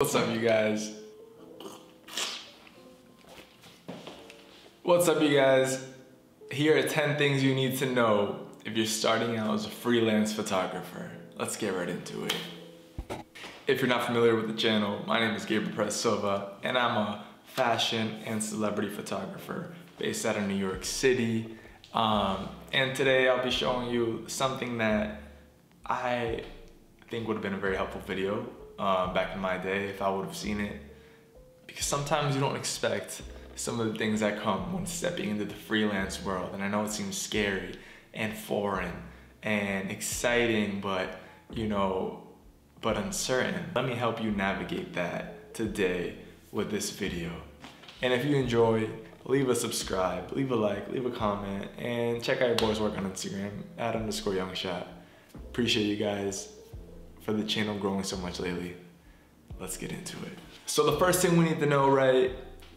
What's up, you guys? What's up, you guys? Here are 10 things you need to know if you're starting out as a freelance photographer. Let's get right into it. If you're not familiar with the channel, my name is Gabriel Perez Silva, and I'm a fashion and celebrity photographer based out of New York City. And today I'll be showing you something that I think would have been a very helpful video back in my day if I would have seen it, because sometimes you don't expect some of the things that come when stepping into the freelance world. And I know it seems scary and foreign and exciting, but you know, but uncertain. Let me help you navigate that today with this video. And if you enjoy, leave a subscribe, leave a like, leave a comment, and check out your boy's work on Instagram @_youngshot. Appreciate you guys for the channel growing so much lately. Let's get into it. So the first thing we need to know, right,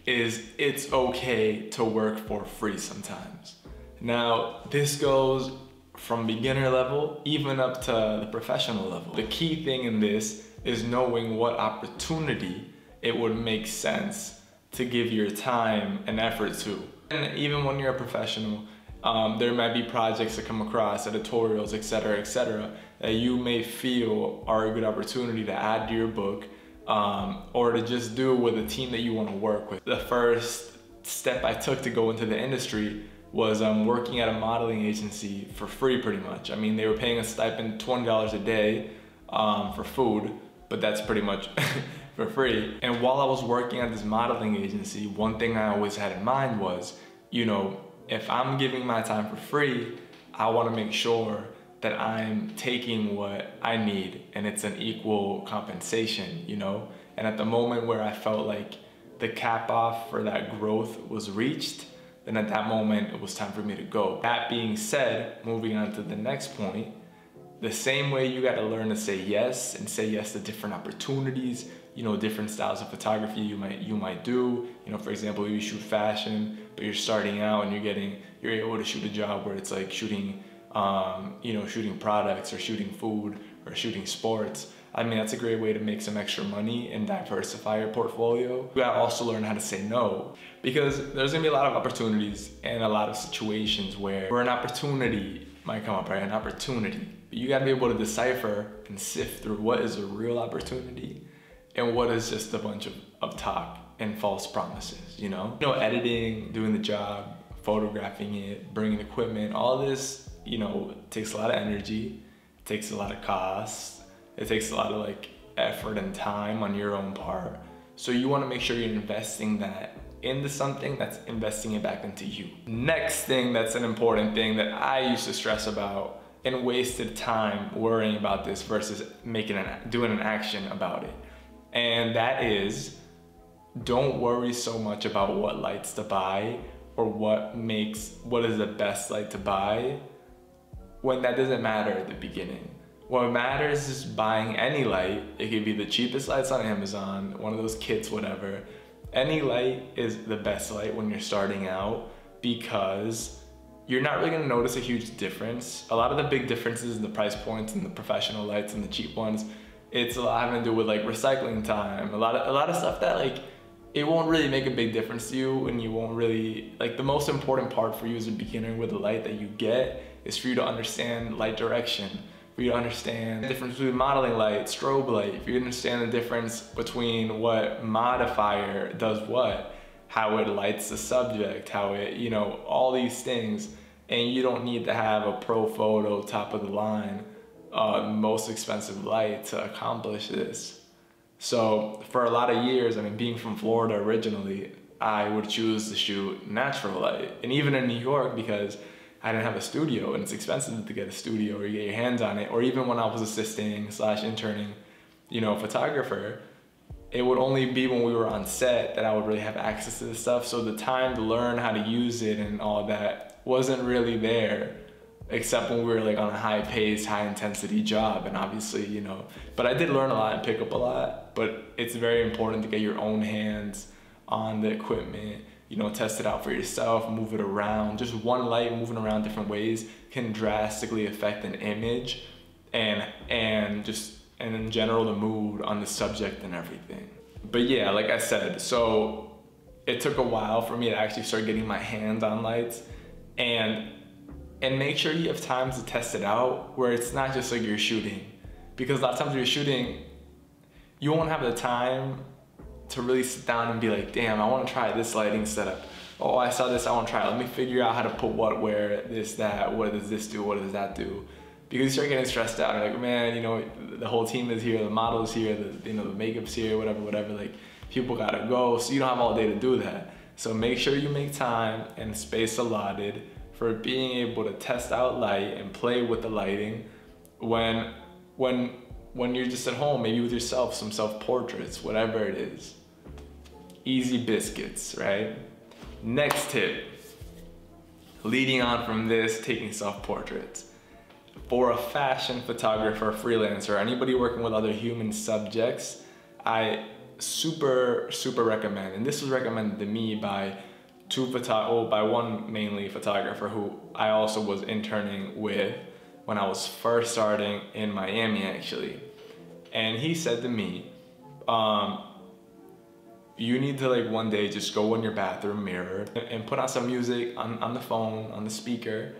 is it's okay to work for free sometimes. Now, this goes from beginner level even up to the professional level. The key thing in this is knowing what opportunity it would make sense to give your time and effort to. And even when you're a professional, there might be projects that come across, editorials, et cetera, that you may feel are a good opportunity to add to your book or to just do with a team that you want to work with. The first step I took to go into the industry was working at a modeling agency for free, pretty much. I mean, they were paying a stipend $20 a day for food, but that's pretty much for free. And while I was working at this modeling agency, one thing I always had in mind was, you know, if I'm giving my time for free, I want to make sure that I'm taking what I need and it's an equal compensation, you know? And at the moment where I felt like the cap off for that growth was reached, then at that moment it was time for me to go. That being said, moving on to the next point, the same way you got to learn to say yes and say yes to different opportunities, you know, different styles of photography you might do. You know, for example, you shoot fashion, but you're starting out and you're able to shoot a job where it's like shooting, you know, shooting products or shooting food or shooting sports. I mean, that's a great way to make some extra money and diversify your portfolio. You gotta also learn how to say no, because there's gonna be a lot of opportunities and a lot of situations where an opportunity might come up, right? An opportunity. But you gotta be able to decipher and sift through what is a real opportunity and what is just a bunch of talk and false promises, you know? You know, editing, doing the job, photographing it, bringing equipment, all this, you know, takes a lot of energy, takes a lot of cost, it takes a lot of like effort and time on your own part. So you wanna make sure you're investing that into something that's investing it back into you. Next thing that's an important thing that I used to stress about and wasted time worrying about this versus doing an action about it. And that is, don't worry so much about what lights to buy or what is the best light to buy when that doesn't matter at the beginning. What matters is buying any light. It could be the cheapest lights on Amazon, one of those kits, whatever. Any light is the best light when you're starting out, because you're not really gonna notice a huge difference. A lot of the big differences in the price points and the professional lights and the cheap ones, it's a lot having to do with like recycling time, a lot of stuff that like, it won't really make a big difference to you, and you won't really, like, the most important part for you as a beginner with the light that you get is for you to understand light direction, for you to understand the difference between modeling light, strobe light, for you to understand the difference between what modifier does what, how it lights the subject, how it, you know, all these things. And you don't need to have a pro photo, top of the line, most expensive light to accomplish this. So for a lot of years, I mean, being from Florida originally, I would choose to shoot natural light. And even in New York, because I didn't have a studio and it's expensive to get a studio or you get your hands on it, or even when I was assisting/interning, you know, photographer, it would only be when we were on set that I would really have access to this stuff. So the time to learn how to use it and all that wasn't really there, except when we were like on a high paced, high intensity job. And obviously, you know, but I did learn a lot and pick up a lot, but it's very important to get your own hands on the equipment, you know, test it out for yourself, move it around. Just one light moving around different ways can drastically affect an image and just and in general the mood on the subject and everything. But yeah, like I said, so it took a while for me to actually start getting my hands on lights, and make sure you have times to test it out where it's not just like you're shooting, because a lot of times you're shooting, you won't have the time to really sit down and be like, damn, I want to try this lighting setup. Oh, I saw this, I want to try it. Let me figure out how to put what, where, this, that, what does this do, what does that do? Because you start getting stressed out, you're like, man, you know, the whole team is here, the model's here, the, you know, the makeup's here, whatever, whatever, like, people gotta go, so you don't have all day to do that. So make sure you make time and space allotted for being able to test out light and play with the lighting when you're just at home, maybe with yourself, some self-portraits, whatever it is. Easy biscuits, right? Next tip, leading on from this, taking self-portraits. For a fashion photographer, freelancer, anybody working with other human subjects, I super recommend, and this was recommended to me by one mainly photographer who I also was interning with when I was first starting in Miami actually. And he said to me, you need to like one day just go in your bathroom mirror and put on some music on the phone, on the speaker,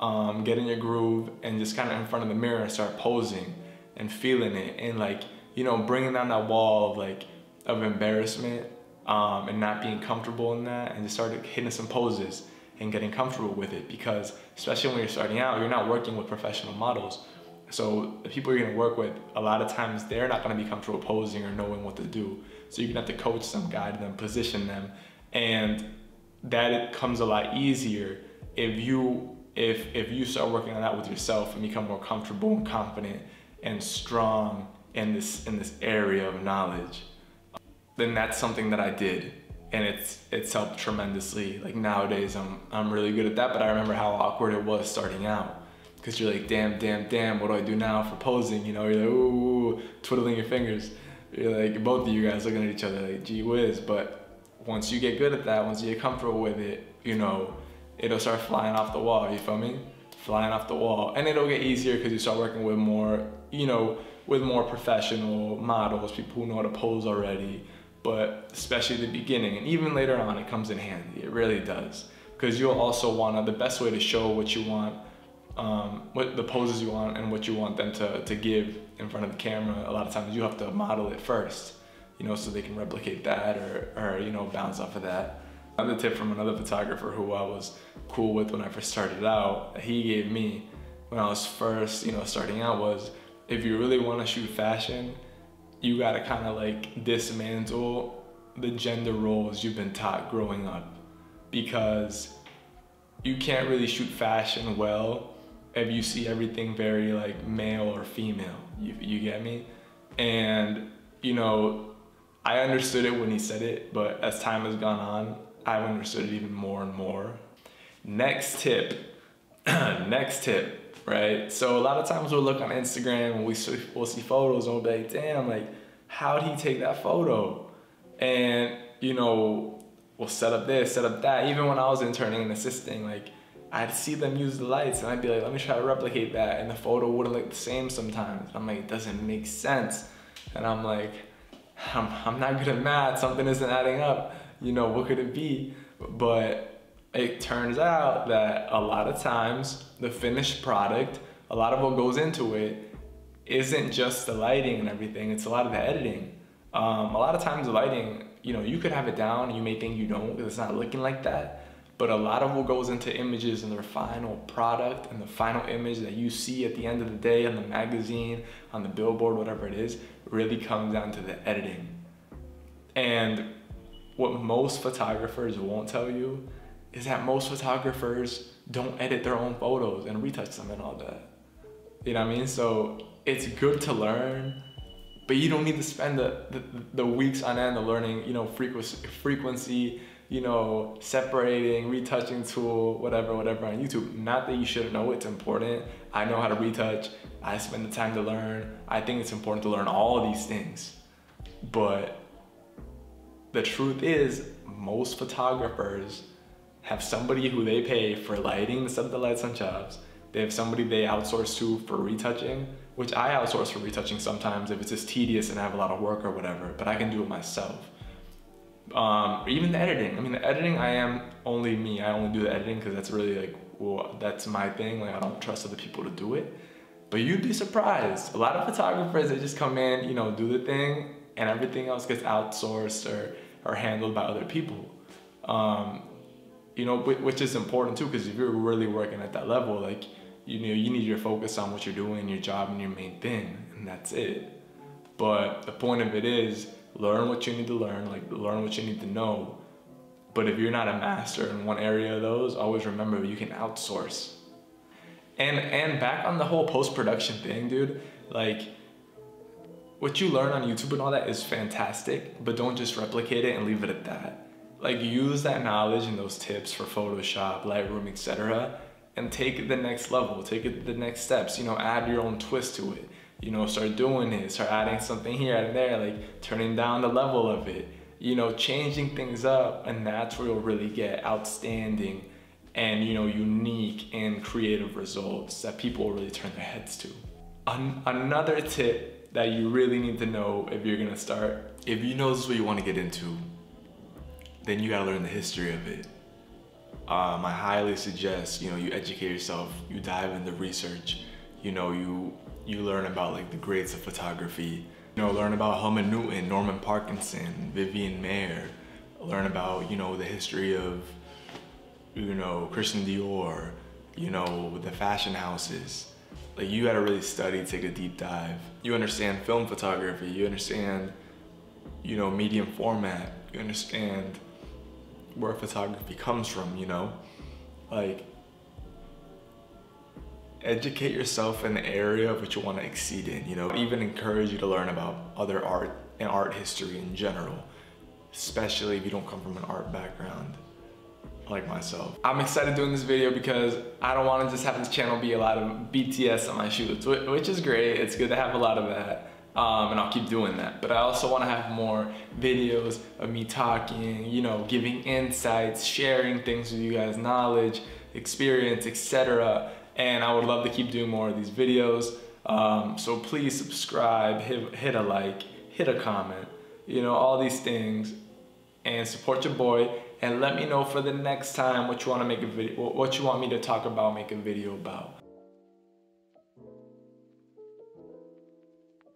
get in your groove and just kind of in front of the mirror and start posing and feeling it and like, you know, bringing down that wall of like, of embarrassment and not being comfortable in that, and just started hitting some poses and getting comfortable with it, because especially when you're starting out, you're not working with professional models. So the people you're gonna work with, a lot of times they're not gonna be comfortable posing or knowing what to do. So you're gonna have to coach them, guide them, position them. And that it comes a lot easier if you start working on that with yourself and become more comfortable and confident and strong in this area of knowledge. Then that's something that I did, and it's helped tremendously. Like nowadays I'm really good at that, but I remember how awkward it was starting out, because you're like, damn, what do I do now for posing? You know, you're like, ooh, twiddling your fingers. You're like, both of you guys looking at each other like, gee whiz. But once you get good at that, once you get comfortable with it, you know, it'll start flying off the wall, you feel me? Flying off the wall. And it'll get easier because you start working with more, you know, with more professional models, people who know how to pose already, but especially at the beginning, and even later on, it comes in handy, it really does. Because you'll also wanna, the best way to show what you want, what the poses you want and what you want them to give in front of the camera, a lot of times you have to model it first, you know, so they can replicate that or you know, bounce off of that. Another tip from another photographer who I was cool with when I first started out, he gave me when I was first, you know, starting out was, if you really want to shoot fashion, you gotta kind of like dismantle the gender roles you've been taught growing up, because you can't really shoot fashion well if you see everything very like male or female, you get me? And you know, I understood it when he said it, but as time has gone on, I've understood it even more and more. Next tip, next tip. Right, so a lot of times we'll look on Instagram and we'll see photos and we'll be like, damn, like, how did he take that photo? And, you know, we'll set up this, set up that. Even when I was interning and assisting, like, I'd see them use the lights and I'd be like, let me try to replicate that. And the photo wouldn't look the same sometimes. And I'm like, it doesn't make sense. And I'm like, I'm not good at math, something isn't adding up. You know, what could it be? But it turns out that a lot of times the finished product, a lot of what goes into it isn't just the lighting and everything, it's a lot of the editing. A lot of times the lighting, you know, you could have it down, you may think you don't because it's not looking like that, but a lot of what goes into images and their final product and the final image that you see at the end of the day on the magazine, on the billboard, whatever it is, really comes down to the editing. And what most photographers won't tell you is that most photographers don't edit their own photos and retouch them and all that. You know what I mean? So it's good to learn, but you don't need to spend the weeks on end of learning, you know, frequency, you know, separating, retouching tool, whatever on YouTube. Not that you shouldn't know, it's important. I know how to retouch. I spend the time to learn. I think it's important to learn all of these things. But the truth is, most photographers have somebody who they pay for lighting, to set the lights on jobs. They have somebody they outsource to for retouching, which I outsource for retouching sometimes if it's just tedious and I have a lot of work or whatever, but I can do it myself. Even the editing. I mean, the editing, I am only me. I only do the editing because that's really like, well, that's my thing. Like, I don't trust other people to do it. But you'd be surprised. A lot of photographers, they just come in, you know, do the thing, and everything else gets outsourced or handled by other people. You know, which is important too, because if you're really working at that level, like, you know, you need your focus on what you're doing, your job, and your main thing, and that's it. But the point of it is, learn what you need to learn, like, learn what you need to know. But if you're not a master in one area of those, always remember you can outsource. And back on the whole post-production thing, dude, like, what you learn on YouTube and all that is fantastic, but don't just replicate it and leave it at that. Like, use that knowledge and those tips for Photoshop, Lightroom, etc., and take it to the next level, take it to the next steps, you know, add your own twist to it. You know, start doing it, start adding something here and there, like turning down the level of it, you know, changing things up, and that's where you'll really get outstanding and, you know, unique and creative results that people will really turn their heads to. Another tip that you really need to know if you're gonna start, if you know this is what you wanna get into, then you gotta learn the history of it. I highly suggest, you know, you educate yourself, you dive into research, you know, you learn about like the greats of photography, you know, learn about Helmut Newton, Norman Parkinson, Vivian Mayer, learn about, you know, the history of, you know, Christian Dior, you know, the fashion houses. Like, you gotta really study, take a deep dive. You understand film photography, you understand, you know, medium format, you understand where photography comes from, you know? Like, educate yourself in the area of what you want to exceed in, you know? I even encourage you to learn about other art and art history in general, especially if you don't come from an art background like myself. I'm excited doing this video because I don't want to just have this channel be a lot of BTS on my shoots, which is great. It's good to have a lot of that. And I'll keep doing that, but I also want to have more videos of me talking, you know, giving insights, sharing things with you guys, knowledge, experience, etc. And I would love to keep doing more of these videos. So please subscribe, hit a like, hit a comment, you know, all these things, and support your boy. And let me know for the next time what you want me to talk about, make a video about.